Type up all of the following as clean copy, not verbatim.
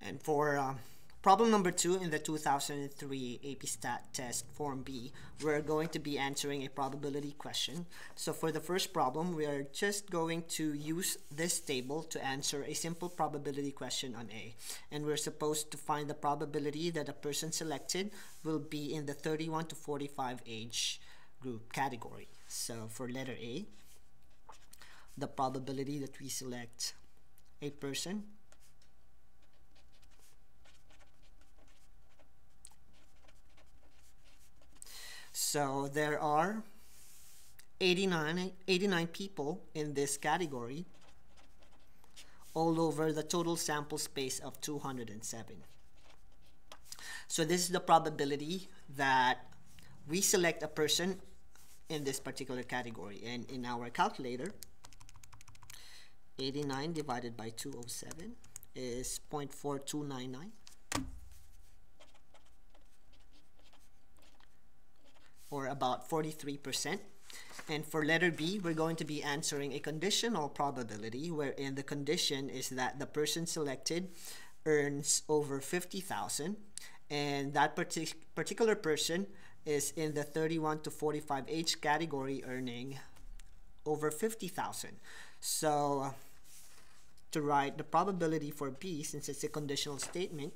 And for problem number 2 in the 2003 AP Stat Test Form B, we're going to be answering a probability question. So for the first problem, we are just going to use this table to answer a simple probability question on A. And we're supposed to find the probability that a person selected will be in the 31 to 45 age group category. So for letter A, the probability that we select a person . So there are 89 people in this category all over the total sample space of 207. So this is the probability that we select a person in this particular category. And in our calculator, 89 divided by 207 is 0.4299. or about 43%. And for letter B, we're going to be answering a conditional probability, wherein the condition is that the person selected earns over 50,000, and that particular person is in the 31 to 45 age category earning over 50,000. So to write the probability for B, since it's a conditional statement,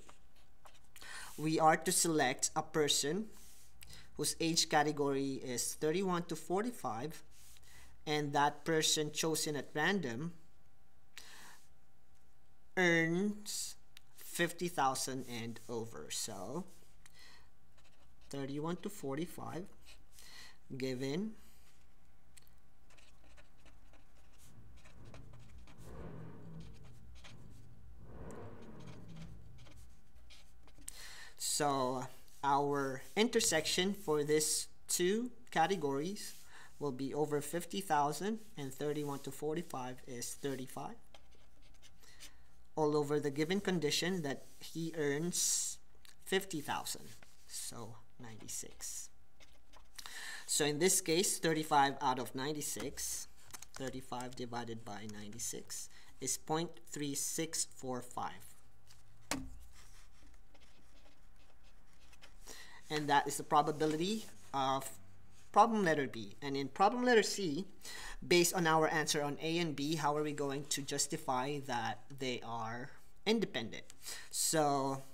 we are to select a person whose age category is 31 to 45, and that person chosen at random earns 50,000 and over. So 31 to 45 given 50,000. Our intersection for these two categories will be over 50,000, and 31 to 45 is 35. All over the given condition that he earns 50,000, so 96. So in this case, 35 out of 96, 35 divided by 96 is 0.3645. And that is the probability of problem letter B. And in problem letter C, based on our answer on A and B, how are we going to justify that they are independent? So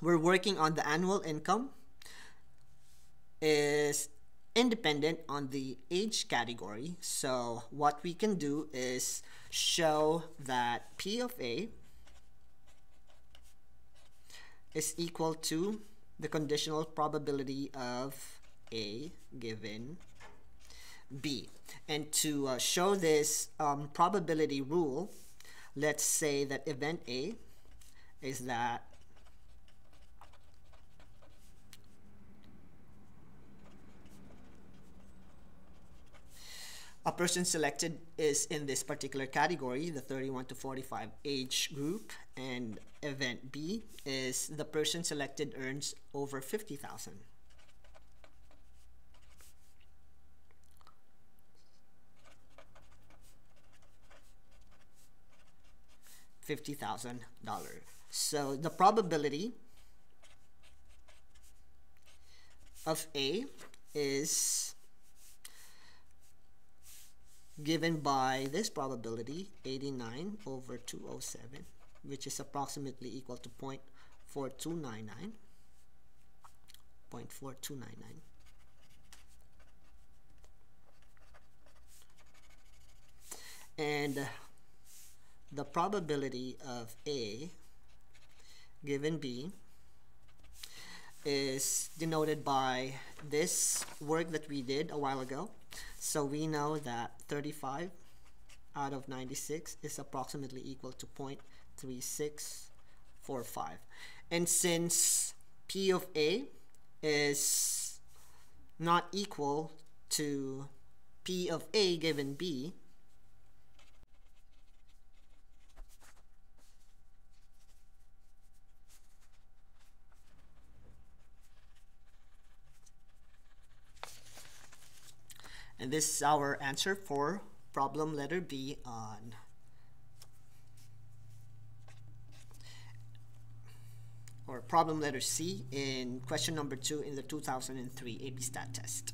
we're working on the annual income is independent on the age category. So what we can do is show that P of A is equal to the conditional probability of A given B. And to show this probability rule, let's say that event A is that a person selected is in this particular category, the 31 to 45 age group, and event B is the person selected earns over 50,000. $50,000. So the probability of A is given by this probability, 89 over 207, which is approximately equal to 0.4299. And the probability of A given B is denoted by this work that we did a while ago. So we know that 35 out of 96 is approximately equal to 0.3645. And since P of A is not equal to P of A given B, and this is our answer for problem letter B on or problem letter C in question number 2 in the 2003 AP Stat test.